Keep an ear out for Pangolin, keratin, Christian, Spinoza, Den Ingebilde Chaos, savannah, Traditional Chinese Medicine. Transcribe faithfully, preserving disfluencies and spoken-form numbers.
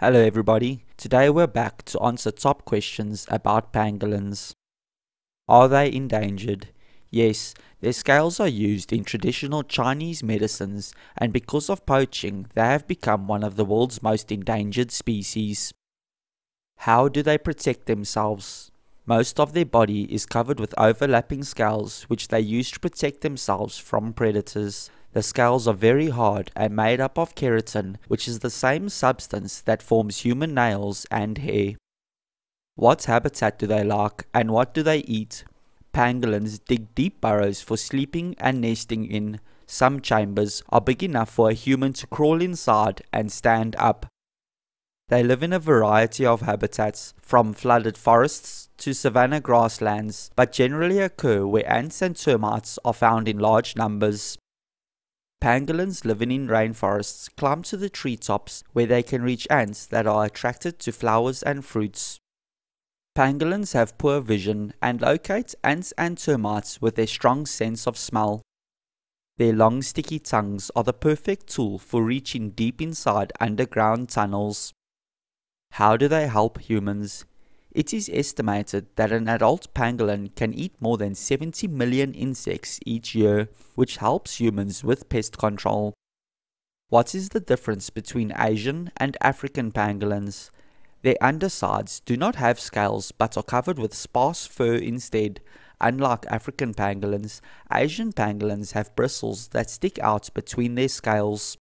Hello everybody, today we're back to answer top questions about pangolins. Are they endangered? Yes, their scales are used in traditional Chinese medicines and because of poaching they have become one of the world's most endangered species. How do they protect themselves? Most of their body is covered with overlapping scales which they use to protect themselves from predators. The scales are very hard and made up of keratin, which is the same substance that forms human nails and hair. What habitat do they like and what do they eat? Pangolins dig deep burrows for sleeping and nesting in. Some chambers are big enough for a human to crawl inside and stand up. They live in a variety of habitats, from flooded forests to savanna grasslands, but generally occur where ants and termites are found in large numbers. Pangolins living in rainforests climb to the treetops where they can reach ants that are attracted to flowers and fruits. Pangolins have poor vision and locate ants and termites with their strong sense of smell. Their long sticky tongues are the perfect tool for reaching deep inside underground tunnels. How do they help humans? It is estimated that an adult pangolin can eat more than seventy million insects each year, which helps humans with pest control. What is the difference between Asian and African pangolins? Their undersides do not have scales but are covered with sparse fur instead. Unlike African pangolins, Asian pangolins have bristles that stick out between their scales.